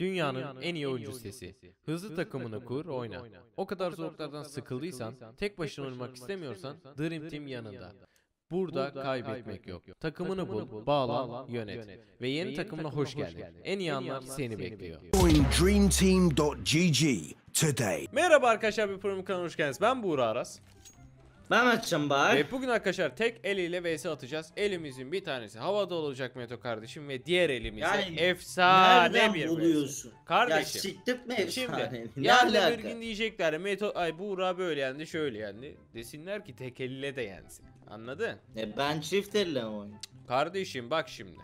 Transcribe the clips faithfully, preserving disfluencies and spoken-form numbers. Dünyanın, Dünyanın en iyi oyuncu sesi. Hızlı, Hızlı takımını kur, oyna. oyna. O kadar zorluklardan sıkıldıysan, tek başına oynamak istemiyorsan, Dream Team yanında. Burada, Burada kaybetmek, kaybetmek yok. yok. Takımını, takımını bul, bağlan, yönet. yönet. Ve yeni, yeni takımına, takımına hoş geldin. geldin. En iyi anlar seni, seni bekliyor. dream team dot g g today. Merhaba arkadaşlar, bir program kanalına hoş geldiniz. Ben Buğra Aras. Ben Mertcan Bahar. Ve bugün arkadaşlar tek eliyle vs atacağız. Elimizin bir tanesi havada olacak Meto kardeşim ve diğer elimiz yani efsane bir vs. Kardeşim. Siktir mi efsane? Şimdi yarın bir gün diyecekler Meto ay Buğra böyle yendi, şöyle yendi. Desinler ki tek eliyle de yensin. Anladın? E ben çift elle oynuyorum. Kardeşim bak şimdi.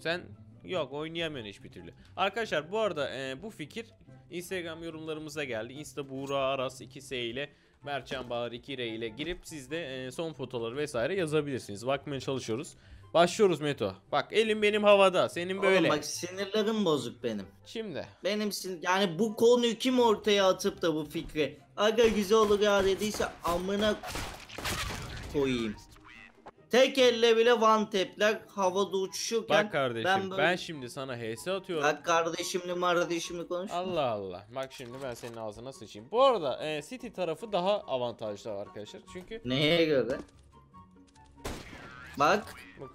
Sen yok oynayamıyorsun hiçbir türlü. Arkadaşlar bu arada e, bu fikir Instagram yorumlarımıza geldi. Insta Buğra Aras iki S ile Mertcan Bahar iki R ile girip siz de son fotoları vesaire yazabilirsiniz. Bakmaya çalışıyoruz. Başlıyoruz Meto. Bak elim benim havada. Senin böyle. Oğlum bak sinirlerim bozuk benim. Şimdi. Benim sin yani bu konuyu kim ortaya atıp da bu fikri. Aga güzel olur ya dediyse amına koyayım. Tek elle bile one tap'ler havada uçuşurken. Bak kardeşim ben, böyle... ben şimdi sana H S atıyorum. Bak kardeşimle kardeşimle konuşma. Allah Allah. Bak şimdi ben senin ağzına sıçayım. Bu arada e, City tarafı daha avantajlı arkadaşlar. Çünkü. Neye göre? Bak.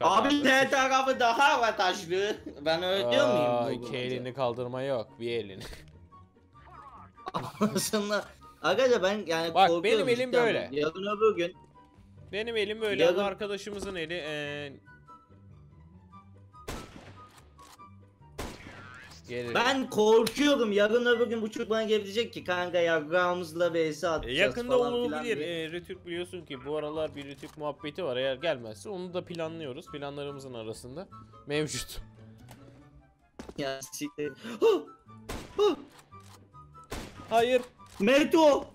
Abi T tarafı daha avantajlı. Ben öyle diyor muyum? İki elini kaldırma yok. Bir elini. Aslında. Arkadaşlar ben yani bak, korkuyorum. Bak benim elim cidden böyle. Yarın öbür gün. Benim elim öyle ya, arkadaşımızın eli ee... gelir. Ben korkuyorum yarın öbür gün bu çocuk bana gelecek ki kanka yarrağımızla vs atacağız. Yakında olabilir. Retro Türk biliyorsun ki bu aralar bir Retro Türk muhabbeti var, eğer gelmezse onu da planlıyoruz, planlarımızın arasında mevcut. Ya siktir. Hayır. Meto.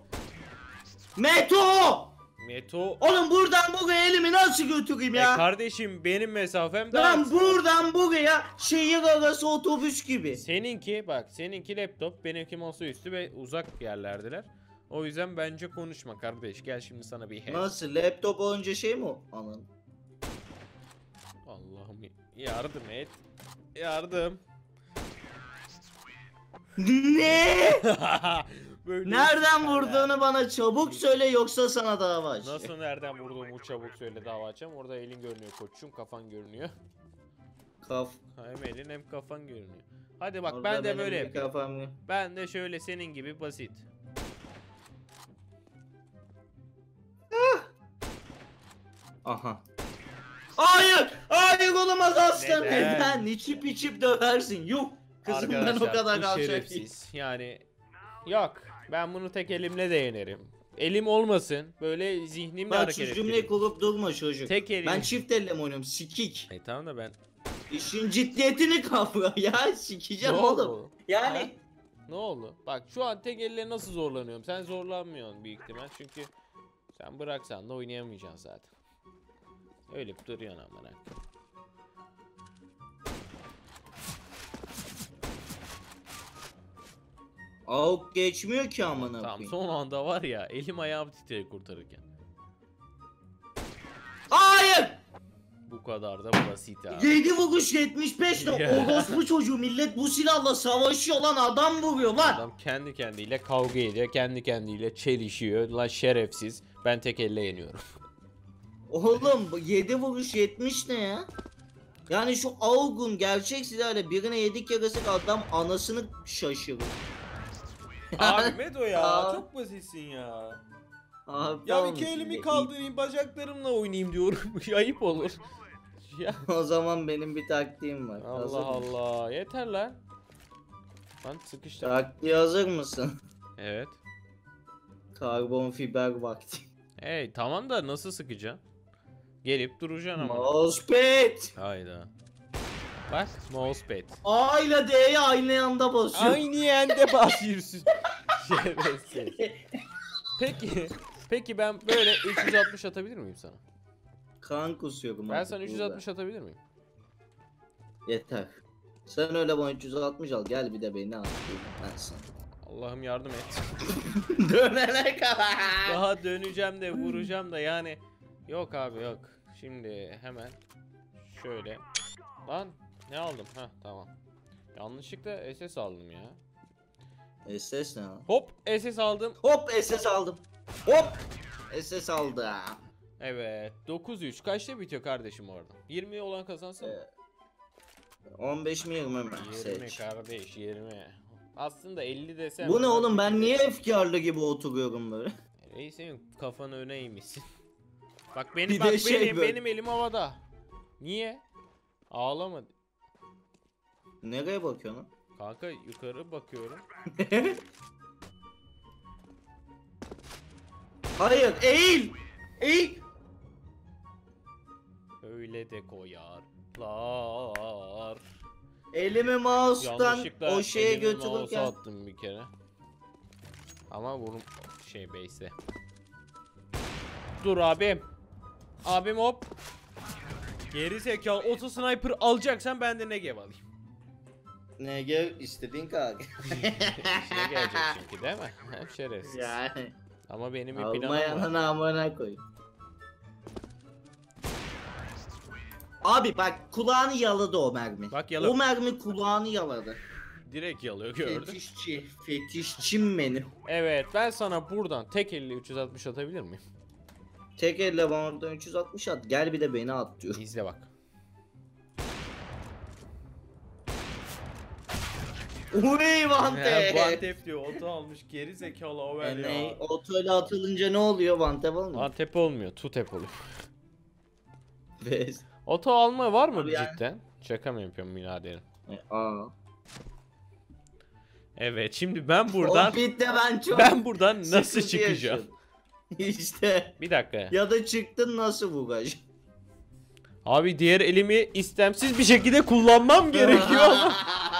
Meto. Meto. Oğlum buradan buraya elimi nasıl götüreyim ya? E kardeşim benim mesafem daha. Lan buradan buraya şehir arası otobüs gibi. Seninki bak, seninki laptop, benimki masaüstü ve uzak yerlerdiler. O yüzden bence konuşma kardeş. Gel şimdi sana bir he. Nasıl laptop olunca şey mi o? Aman. Allah'ım yardım et. Yardım. Ne? Böyle nereden vurduğunu bana çabuk söyle yoksa sana dava açacağım. Nasıl nereden vurduğumu çabuk söyle dava açacağım. Orada elin görünüyor koçum, kafan görünüyor. Kaf. Hem elin hem kafan görünüyor. Hadi bak orada ben de böyle yapayım. Ben de şöyle senin gibi basit. Aha. Hayır! Hayır olamaz aslanım. Ben içip içip döversin. Yuh! Kızım ben o kadar kalacak. Yani... Yok, ben bunu tek elimle de yenerim. Elim olmasın, böyle zihnimle bak, hareket ettirim. Bak şu cümle kulup durma çocuk. Tek elim. Ben çift elle mi oynuyorum, sikik. E tamam da ben... İşin ciddiyetini kavra ya, sikeceğim oğlum. Oldu? Yani... Ha? Ne oldu? Bak şu an tek elle nasıl zorlanıyorum, sen zorlanmıyorsun büyük ihtimal. Çünkü sen bıraksan da oynayamayacaksın zaten. Öyle duruyorsun amına. Avuk geçmiyor ki amına koyayım. Tamam son anda var ya elim ayağım titreye kurtarırken. Hayır! Bu kadar da basit abi. yedi vuruş yetmiş beş de orospu çocuğu, millet bu silahla savaşıyor lan, adam vuruyor lan. Adam kendi kendiyle kavga ediyor, kendi kendiyle çelişiyor lan şerefsiz. Ben tek elle yeniyorum. Oğlum yedi vuruş yetmiş ne ya? Yani şu avukun gerçek silahıyla birine yedik yarasık adam anasını şaşırır. Abi Meto ya Aa. çok basitsin ya. Abi, ya tamam. İki elimi kaldırayım, bacaklarımla oynayayım diyorum. Ayıp olur. Ya. O zaman benim bir taktiğim var. Allah hazır Allah mı? Yeter lan. Lan sıkıştı. Taktiği hazır mısın? Evet. Karbon fiber vakti. Hey tamam da nasıl sıkacaksın? Gelip duracaksın ama. Mousepad. Hayda. Bak mousepad. A ile D'ye aynı anda basıyorsun. Aynı anda basıyorsun. Peki, peki ben böyle üç yüz altmış atabilir miyim sana? Kan kusuyorum. Ben sana üç yüz altmış burada atabilir miyim? Yeter. Sen öyle bana üç yüz altmış al, gel bir de beni al. Ben sana. Allah'ım yardım et. Dönene kadar. Daha döneceğim de vuracağım da yani. Yok abi yok. Şimdi hemen şöyle. Lan. Ne aldım? Ha tamam. Yanlışlıkla S S aldım ya. S S ne? Hop S S aldım. Hop S S aldım. Hop S S aldım. Evet. dokuz üç. Kaçta bitiyor kardeşim orada? yirmi olan kazansın. Ee, on beş mi yirmi mi? yirmi seç. Kardeş yirmi. Aslında elli desem. Bu ne oğlum, ben niye efkarlı gibi oturuyorum böyle? Reis senin kafanı öne eğmişsin. Bak benim, bir bak benim, şey benim elim havada. Niye? Ağlamadı. Nereye bakıyorsun? Kanka yukarı bakıyorum. Hayır, eğil. Eğil. Öyle de koyarlar. Elimi mouse'dan o şeye götürürken attım bir kere. Ama bunu şey base'e. Dur abim. Abim hop. Geri zekalı auto sniper alacaksan ben de N G alayım. N G istediğin kanka. İşine gelecek çünkü değil mi? Hep şerefsiz. Yani. Ama benim bir planım var. Almayana amına koy. Abi bak kulağını yaladı o mermi. Bak, yaladı. O mermi kulağını yaladı. Direkt yalıyor, gördün. Fetişçi, fetişçim benim. Evet, ben sana buradan tek elle üç yüz altmış atabilir miyim? Tek elle bana buradan üç yüz altmış at. Gel bir de beni at diyor. İzle bak. Uyyy vantep. Vantep diyor, oto almış geri zekalı over yani, ya. Oto ile atılınca ne oluyor, vantep olmuyor? Vantep olmuyor, tutep oluyor. Best. Oto alma var mı abi cidden? Yani. Şaka mı yapıyorum biraderim? E, aa. Evet şimdi ben buradan ben, çok ben buradan nasıl çıkacağım? İşte. Bir dakika. Ya da çıktın nasıl bu gaj? Abi diğer elimi istemsiz bir şekilde kullanmam gerekiyor.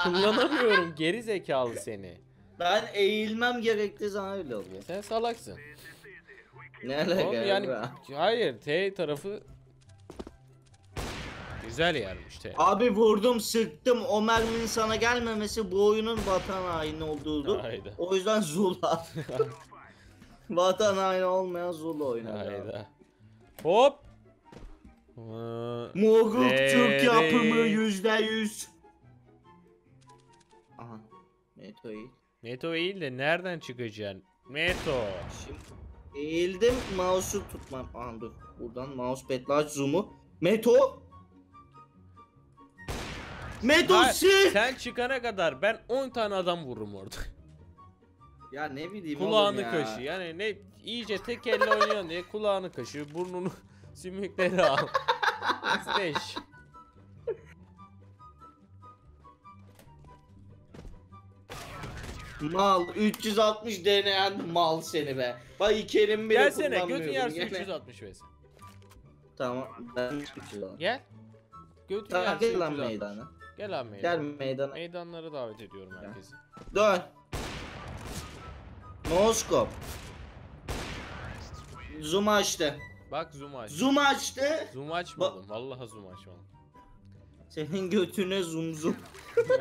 Kullanamıyorum geri zekalı seni. Ben eğilmem gerektiği zaman öyle oluyor. Sen salaksın. Ne alaka yani? Hayır T tarafı. Güzel yermiş te. Abi vurdum, sıktım. O merminin sana gelmemesi bu oyunun vatan haini olduğudur. Hayda. O yüzden Zula. Vatan haini olmayan Zula oynadı. Hop. Mogul Türk yapımı yüzde yüz. Aha. Meto eğil. Meto eğil de nereden çıkacaksın? Meto. Şimdi eğildim. Mouse'u tutmam. Aha dur. Buradan mousepad'la aç zoom'u. Meto. Medosi! Sen çıkana kadar ben on tane adam vururum orada. Ya ne bileyim kulağını ya. Kulağını kaşı yani ne iyice tek elle oynuyorsun diye kulağını kaşı, burnunu sümükleri al. Steş. Mal üç yüz altmış deneyen mal seni be. Bak iki elimi bile kullanmıyorum. Gelsene götün yersin yani. üç yüz altmış vs. Tamam ben üç yüz altmış. Gel. Götün tamam, yersin gel lan meydana. Gel abi meydana. Gel meydana. Meydanlara davet ediyorum herkesi. Dön. Noskop. Zoom açtı. Bak zoom açtı. Zoom açtı. Zoom açmadım. Ba vallahi zoom açmadım. Senin götüne zoom zoom.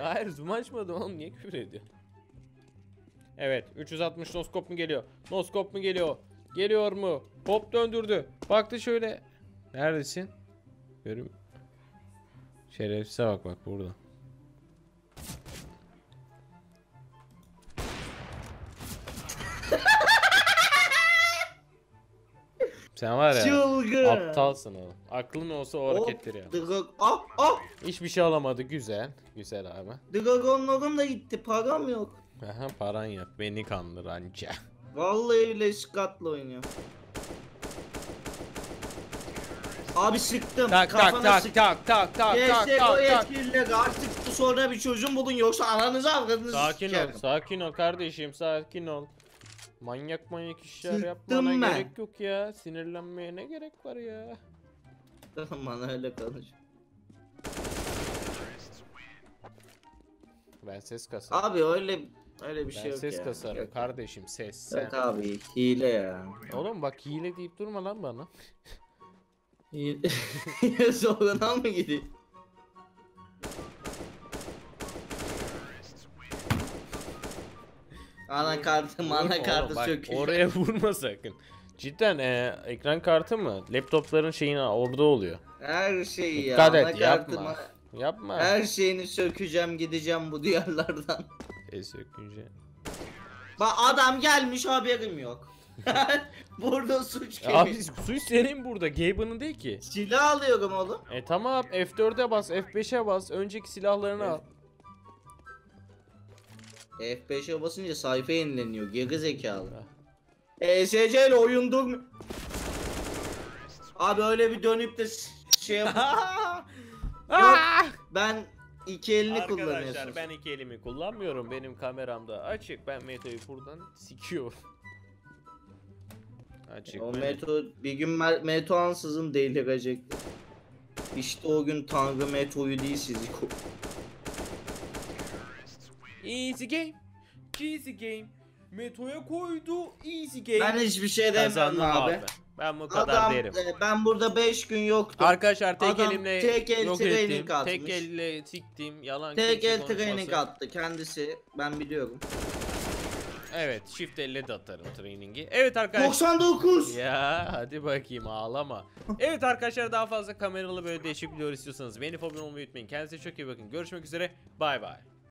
Hayır zoom açmadım oğlum, niye küfür ediyor? Evet üç yüz altmış noskop mu geliyor? Noskop mu geliyor? Geliyor mu? Hop döndürdü. Baktı şöyle. Neredesin? Görüyorum. Şerefsize bak bak burada. Sen var ya. Çılgın. Aptalsın oğlum. Aklın olsa o hareketleri yap. Ah ah. Hiçbir şey alamadı, güzel. Güzel abi. Dragonlarım da gitti, param yok. Aha paran yok, beni kandır anca. Vallahi öyle skatla oynuyor. Abi sıktım. Tak tak tak tak tak tak. Gençler o yetkililer artık sonra bir çocuğun bulun yoksa ananızı avradınızı sikerim. Sakin ol, sakin ol kardeşim, sakin ol. Manyak manyak işler yapmana gerek yok ya. Sinirlenmeye ne gerek var ya? Tamam bana öyle kalır. Ben ses kasarım. Abi öyle öyle bir şey yok ya. Ben ses kasarım kardeşim, ses. Yok abi hile ya. Oğlum bak hile deyip durma lan bana. Zorlanan mı gidiyor? Anakartı manakartı söküyor. Oraya vurma sakın. Cidden e, ekran kartı mı? Laptopların şeyine orada oluyor. Her şey ya. Dikkat et, yapma. Yapma. Her şeyini sökeceğim, gideceğim bu duyarlardan. E sökeceğim. Bak adam gelmiş, haberim yok. Burada suç kemiği. Abi suç senin burada, Gabe'ın değil ki. Silah alıyorum oğlum. E tamam, F dört'e bas, F beş'e bas, önceki silahlarını evet. al. F beş'e basınca sayfa yenileniyor, geri zekalı. E S C ile oyun durmuyor. Abi öyle bir dönüp de şey yap. Yok, ben iki elini arkadaşlar, kullanıyorsun. Arkadaşlar ben iki elimi kullanmıyorum, benim kameramda açık. Ben Meto'yu buradan sikiyorum. Açık. O Meto bir gün Meto ansızın delirecekti. İşte o gün Tanrı Meto'yu değil sizi. Easy game, easy game. Meto'ya koydu, easy game. Ben hiçbir şey demiyorum abi. abi. Ben bu kadar Adam, derim. E, ben burada beş gün yoktum. Arkadaşlar tek Adam, elimle tek el yok ettim. Atmış. Tek elle siktim. Yalan tek el training attı kendisi. Ben biliyorum. Evet, shift elle de atarım training'i. Evet arkadaşlar. doksan dokuz. Ya hadi bakayım, ağlama. Evet arkadaşlar, daha fazla kameralı böyle değişik videolar istiyorsanız beni abone olmayı unutmayın. Kendinize çok iyi bakın. Görüşmek üzere. Bay bay.